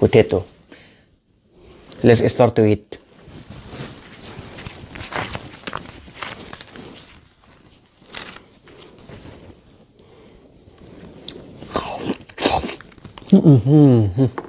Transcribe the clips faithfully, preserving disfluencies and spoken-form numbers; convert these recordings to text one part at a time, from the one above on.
potato. Let's start to eat. Mm-hmm.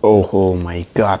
Oh, oh my god.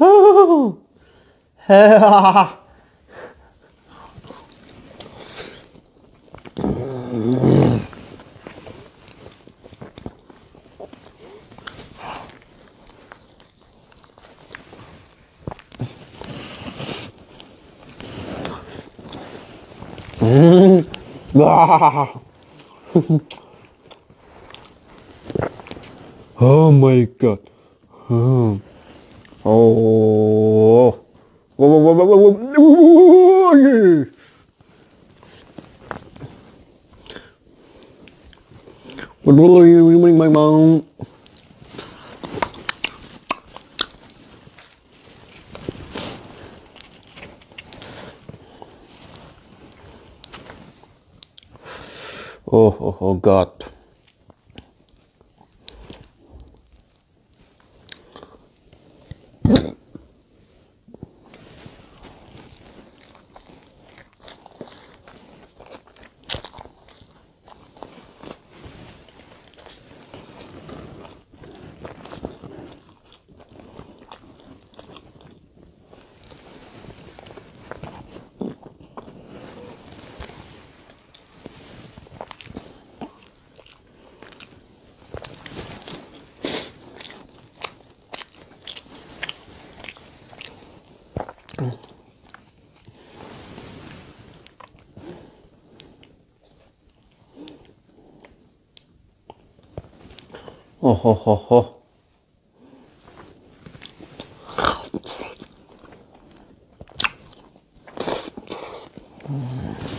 Oh, oh my god. Oh. Oh, oh, oh, oh, yeah. What will you make my mom? Oh, oh, oh, God. Ohohoho. Mm.